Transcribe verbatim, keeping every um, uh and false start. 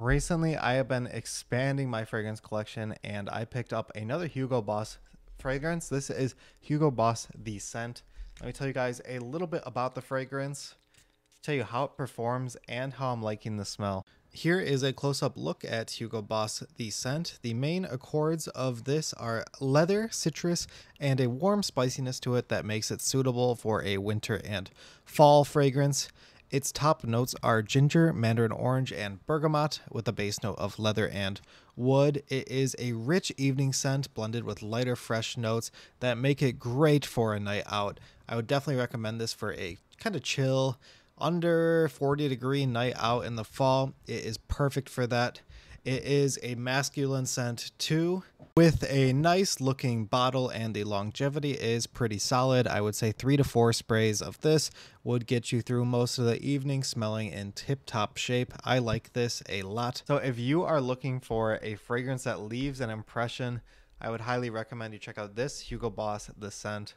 Recently, I have been expanding my fragrance collection, and I picked up another Hugo Boss fragrance. This is Hugo Boss The Scent. Let me tell you guys a little bit about the fragrance, tell you how it performs, and how I'm liking the smell. Here is a close-up look at Hugo Boss The Scent. The main accords of this are leather, citrus, and a warm spiciness to it that makes it suitable for a winter and fall fragrance. Its top notes are ginger, mandarin orange, and bergamot, with a base note of leather and wood. It is a rich evening scent blended with lighter, fresh notes that make it great for a night out. I would definitely recommend this for a kind of chill, under forty degree night out in the fall. It is perfect for that. It is a masculine scent too, with a nice looking bottle, and the longevity is pretty solid. I would say three to four sprays of this would get you through most of the evening, smelling in tip-top shape. I like this a lot. So if you are looking for a fragrance that leaves an impression, I would highly recommend you check out this Hugo Boss The Scent.